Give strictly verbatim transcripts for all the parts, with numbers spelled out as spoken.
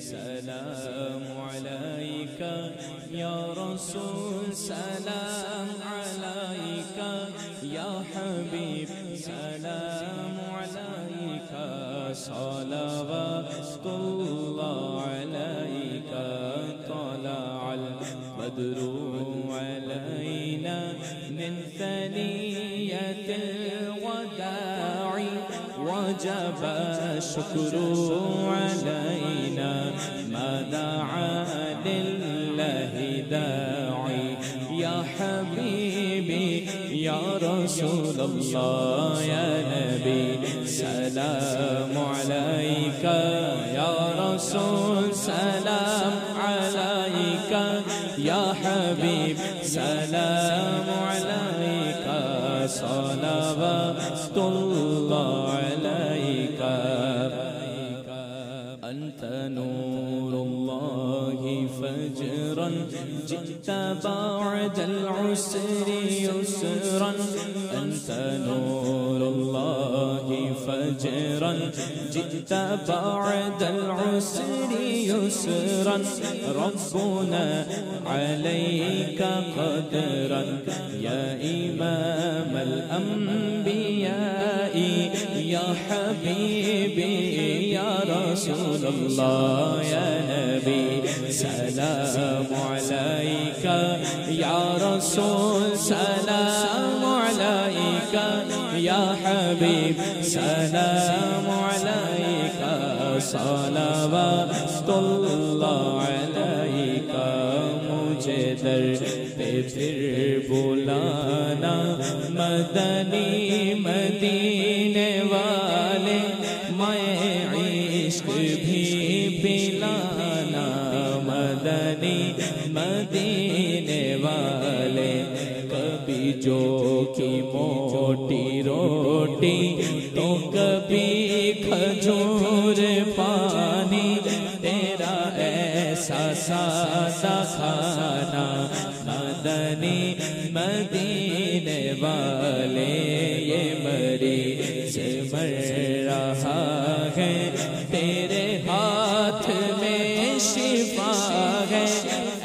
Salam Alaika Ya Rasool Salam Alaika Ya Habib Salam Alaika Salawatullah Alaika Tala al-Badru Alaina Min thaniyatil وجب الشكر علينا ما دعا لله داعي يا حبيبي يا رسول الله يا نبي سلام عليك يا رسول سلام عليك يا حبيب سلام عليك صلوات الله عليك أنت نور الله فجرا جئت بعد العسر يسرا أنت نور الله فجرا جئت بعد العسر يسرا ربنا عليك قدرا يا إمام الأنبياء يا حبيبي يا رسول الله يا نبي سلام عليك يا رسول سلام عليك يا حبيب سلام عليك صلوات الله عليك مجھے در پہ پھر بلانا مدنی مدینے والے میں عشق بھی پلانا مدنی مدینے والے کبھی جو کی موٹی روٹی تو کبھی کھجور پانی تیرا ایسا سادہ کھانا مدنی مدینے والے یہ مریض سے مر رہا ہے تیرے ہاتھ میں شفا ہے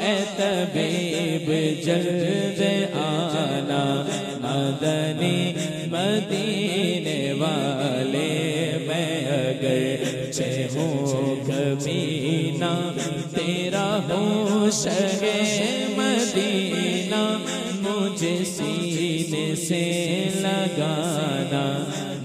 اے طبیب جلد آنا مدنی مدینے والے میں اگر چے ہوں کبھی نہ تیرا ہوں شہر مدینہ مجھے سینے سے لگانا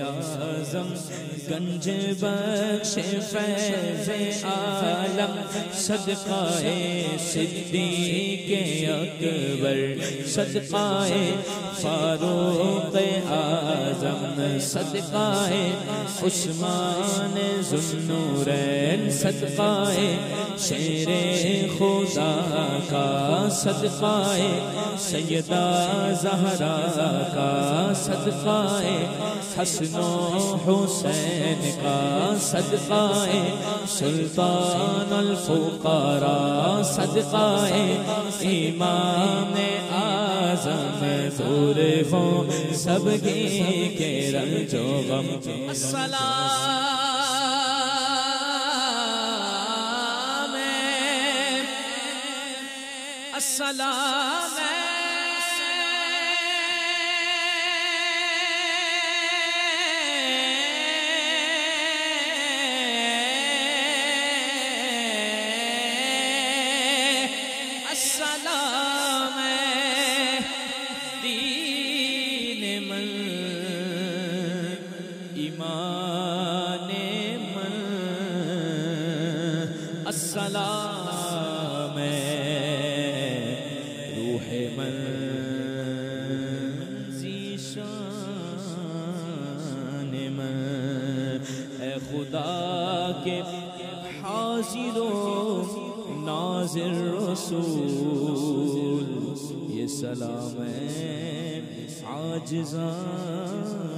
اعظم گنج بخش فیض عالم صدقہ صدیق اکبر صدقہ فاروق اعظم صدقہ عثمان ذو النورین صدقہ شیر خدا کا صدقہ سیدہ زہرا کا صدقہ حسن و حسین کا صدقہ سلطان الفقراء صدقہ امام اعظم دور ہوں سب کی کے رنج و غم السلام السلام السلام روح من زیشان من اے خدا کے حال नाज़िर नाज़िर रसूल ये सलाम है आजिज़ान।